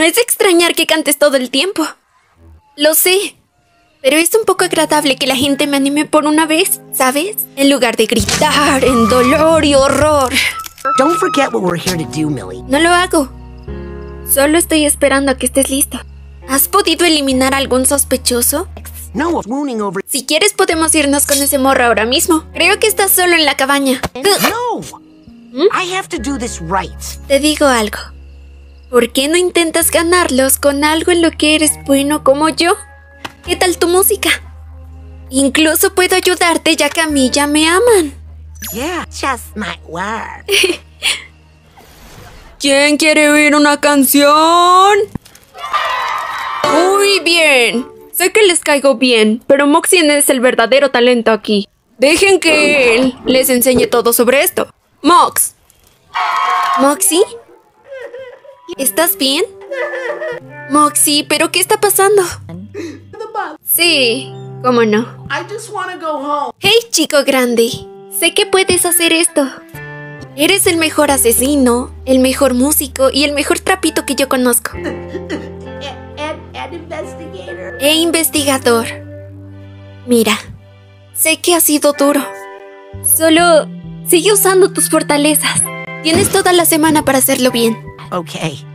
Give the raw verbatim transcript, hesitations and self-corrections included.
No es de extrañar que cantes todo el tiempo. Lo sé. Pero es un poco agradable que la gente me anime por una vez, ¿sabes? En lugar de gritar en dolor y horror. Don't forget what we're here to do, Millie. No lo hago. Solo estoy esperando a que estés listo. ¿Has podido eliminar a algún sospechoso? No, mooning over. Si quieres podemos irnos con ese morro ahora mismo. Creo que estás solo en la cabaña. No. ¿Mm? I have to do this right. Te digo algo. ¿Por qué no intentas ganarlos con algo en lo que eres bueno como yo? ¿Qué tal tu música? Incluso puedo ayudarte ya que a mí ya me aman. Yeah, just my word. ¿Quién quiere oír una canción? Muy bien. Sé que les caigo bien, pero Moxxie es el verdadero talento aquí. Dejen que él les enseñe todo sobre esto. Mox. ¿Moxxie? ¿Estás bien? Moxxie, ¿pero qué está pasando? Sí, cómo no. Hey, chico grande. Sé que puedes hacer esto. Eres el mejor asesino, el mejor músico y el mejor trapito que yo conozco. E investigador. Mira, sé que ha sido duro. Solo sigue usando tus fortalezas. Tienes toda la semana para hacerlo bien. Okay.